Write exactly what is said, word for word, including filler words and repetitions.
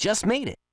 just made it.